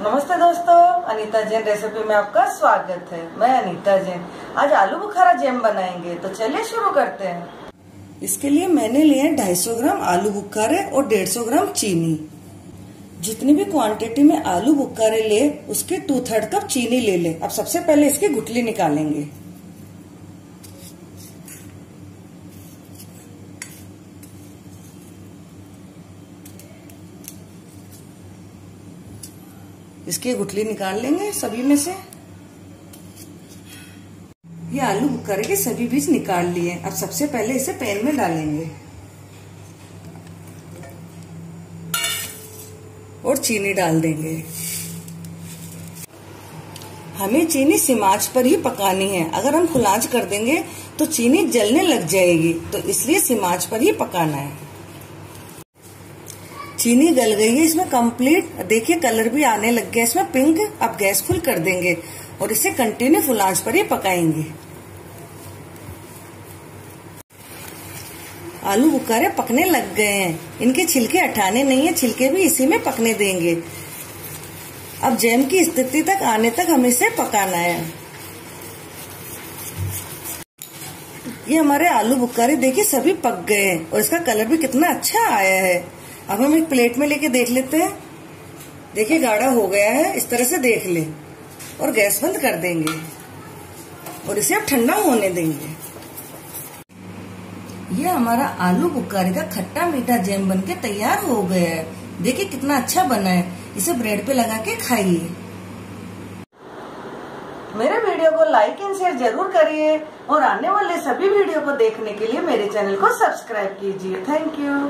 नमस्ते दोस्तों, अनीता जैन रेसिपी में आपका स्वागत है। मैं अनीता जैन। आज आलू बुखारा जैम बनाएंगे, तो चलिए शुरू करते हैं। इसके लिए मैंने लिए 250 ग्राम आलू बुखारे और 150 ग्राम चीनी। जितनी भी क्वांटिटी में आलू बुखारे ले उसके 2/3 कप चीनी ले ले। अब सबसे पहले इसकी गुठली निकालेंगे। इसकी गुठली निकाल लेंगे सभी में से। ये आलू बुखारे के सभी बीज निकाल लिए। अब सबसे पहले इसे पैन में डालेंगे और चीनी डाल देंगे। हमें चीनी सिम आंच पर ही पकानी है। अगर हम खुला आंच कर देंगे तो चीनी जलने लग जाएगी, तो इसलिए सिम आंच पर ही पकाना है। चीनी गल गई है। इसमें कंप्लीट देखिए कलर भी आने लग गया इसमें पिंक। अब गैस फुल कर देंगे और इसे कंटिन्यू फुल आंच पर ही पकाएंगे। आलू बुखारे पकने लग गए हैं। इनके छिलके हटाने नहीं है, छिलके भी इसी में पकने देंगे। अब जैम की स्थिति तक आने तक हमें इसे पकाना है। ये हमारे आलू बुखारे देखिए सभी पक गए हैं और इसका कलर भी कितना अच्छा आया है। अब हम एक प्लेट में लेके देख लेते हैं। देखिए गाढ़ा हो गया है, इस तरह से देख ले और गैस बंद कर देंगे और इसे अब ठंडा होने देंगे। ये हमारा आलू बुखारे का खट्टा मीठा जैम बनके तैयार हो गया है। देखिए कितना अच्छा बना है। इसे ब्रेड पे लगा के खाइए। मेरे वीडियो को लाइक एंड शेयर जरूर करिए और आने वाले सभी वीडियो को देखने के लिए मेरे चैनल को सब्सक्राइब कीजिए। Thank you.